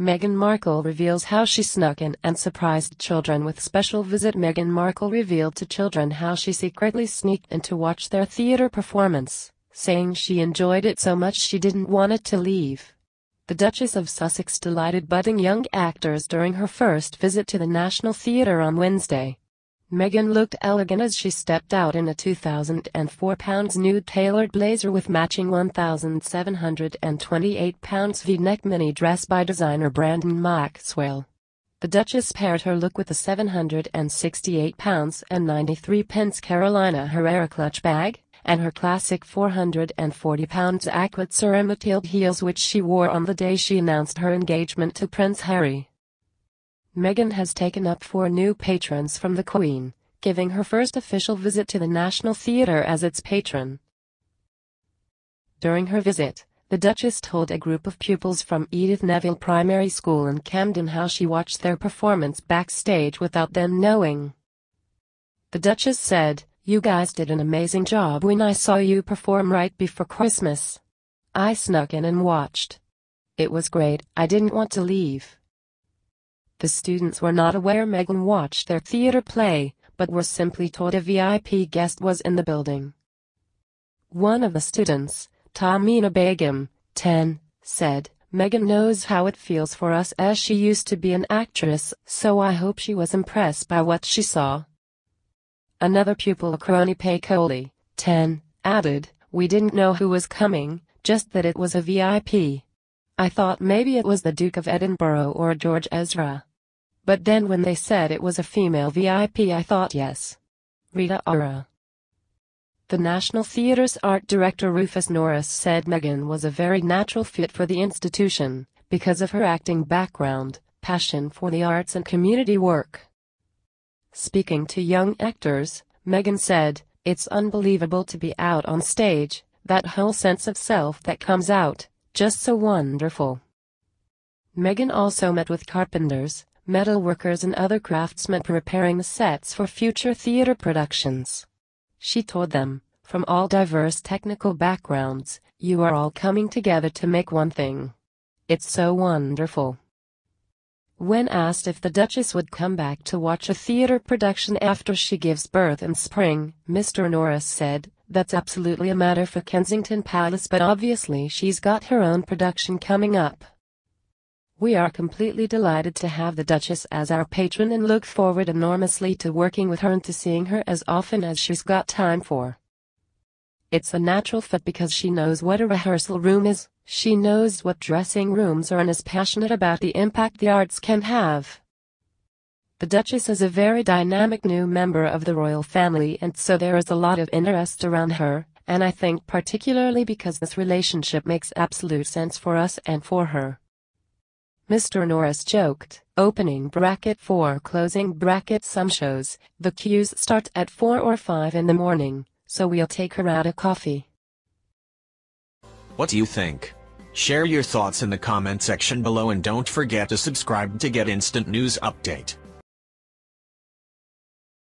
Meghan Markle reveals how she snuck in and surprised children with special visit. Meghan Markle revealed to children how she secretly sneaked in to watch their theatre performance, saying she enjoyed it so much she didn't want it to leave. The Duchess of Sussex delighted budding young actors during her first visit to the National Theatre on Wednesday. Meghan looked elegant as she stepped out in a £2,004 nude tailored blazer with matching £1,728 V-neck mini dress by designer Brandon Maxwell. The Duchess paired her look with a £768.93 Carolina Herrera clutch bag, and her classic £440 Aquazzura mid-heeled heels which she wore on the day she announced her engagement to Prince Harry. Meghan has taken up 4 new patrons from the Queen, giving her first official visit to the National Theatre as its patron. During her visit, the Duchess told a group of pupils from Edith Neville Primary School in Camden how she watched their performance backstage without them knowing. The Duchess said, "You guys did an amazing job when I saw you perform right before Christmas. I snuck in and watched. It was great, I didn't want to leave." The students were not aware Meghan watched their theatre play, but were simply told a VIP guest was in the building. One of the students, Tamina Begum, 10, said, "Meghan knows how it feels for us as she used to be an actress, so I hope she was impressed by what she saw." Another pupil, Karoni Paykoli, 10, added, "We didn't know who was coming, just that it was a VIP. I thought maybe it was the Duke of Edinburgh or George Ezra. But then when they said it was a female VIP I thought yes. Rita Ora." The National Theatre's art director Rufus Norris said Meghan was a very natural fit for the institution, because of her acting background, passion for the arts and community work. Speaking to young actors, Meghan said, "It's unbelievable to be out on stage, that whole sense of self that comes out, just so wonderful." Meghan also met with carpenters, metal workers and other craftsmen preparing the sets for future theatre productions. She told them, "From all diverse technical backgrounds, you are all coming together to make one thing. It's so wonderful." When asked if the Duchess would come back to watch a theatre production after she gives birth in spring, Mr. Norris said, "That's absolutely a matter for Kensington Palace, but obviously she's got her own production coming up. We are completely delighted to have the Duchess as our patron and look forward enormously to working with her and to seeing her as often as she's got time for. It's a natural fit because she knows what a rehearsal room is, she knows what dressing rooms are and is passionate about the impact the arts can have." The Duchess is a very dynamic new member of the royal family and so there is a lot of interest around her, and I think particularly because this relationship makes absolute sense for us and for her." Mr. Norris joked, (4) "Some shows, the queues start at 4 or 5 in the morning, so we'll take her out a coffee." What do you think? Share your thoughts in the comment section below and don't forget to subscribe to get instant news update.